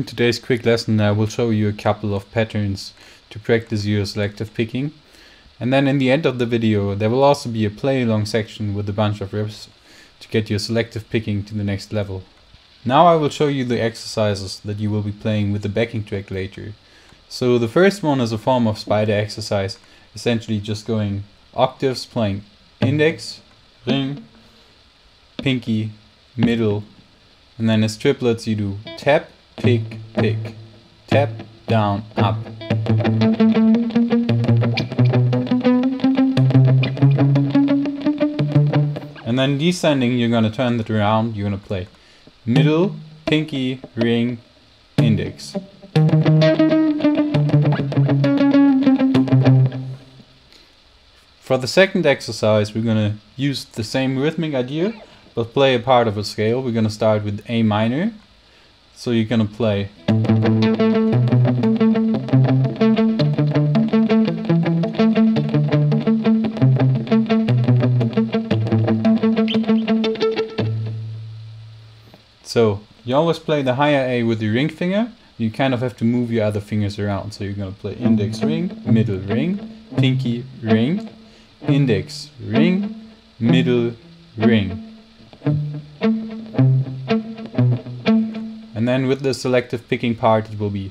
In today's quick lesson I will show you a couple of patterns to practice your selective picking, and then in the end of the video there will also be a play along section with a bunch of reps to get your selective picking to the next level. Now I will show you the exercises that you will be playing with the backing track later. So the first one is a form of spider exercise, essentially just going octaves, playing index, ring, pinky, middle, and then as triplets you do tap, pick, pick, tap, down, up. And then descending, you're going to turn it around, you're going to play middle, pinky, ring, index. For the second exercise, we're going to use the same rhythmic idea, but play a part of a scale. We're going to start with A minor. So you're going to play so you always play the higher A with your ring finger. You kind of have to move your other fingers around, so you're going to play index ring, middle ring, pinky ring, index ring, middle ring. And then with the selective picking part it will be.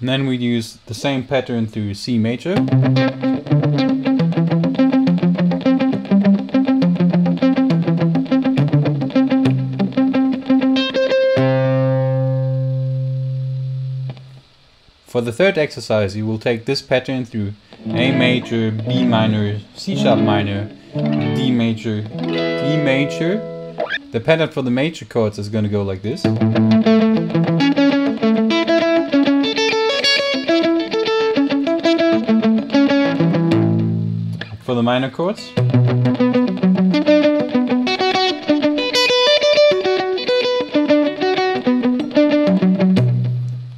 And then we use the same pattern through C major. For the third exercise, you will take this pattern through A major, B minor, C sharp minor, D major, E major. The pattern for the major chords is going to go like this. For the minor chords.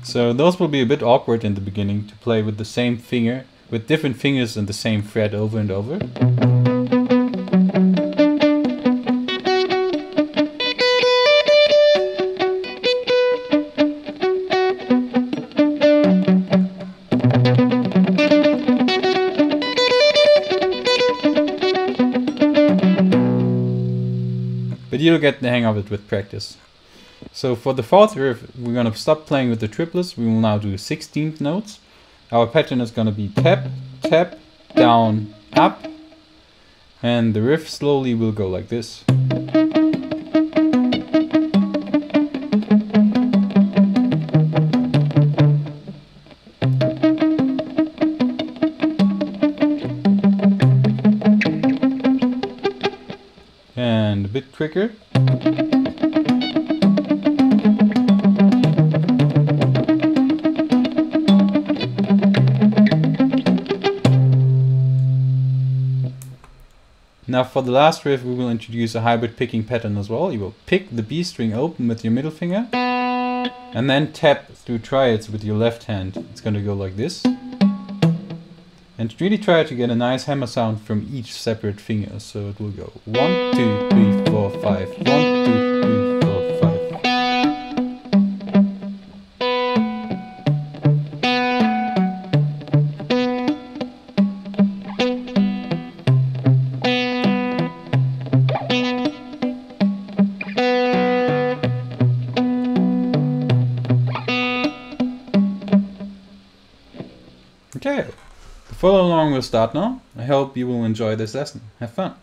So those will be a bit awkward in the beginning to play with the same finger, with different fingers and the same fret over and over. But you'll get the hang of it with practice. So for the fourth riff, we're going to stop playing with the triplets. We will now do 16th notes. Our pattern is going to be tap, tap, down, up. And the riff slowly will go like this. And a bit quicker. Now for the last riff we will introduce a hybrid picking pattern as well. You will pick the B string open with your middle finger and then tap through triads with your left hand. It's going to go like this. And really try to get a nice hammer sound from each separate finger. So it will go 1, 2, 3, 4, 5, 1, 2, 3. Okay, the follow along will start now. I hope you will enjoy this lesson. Have fun!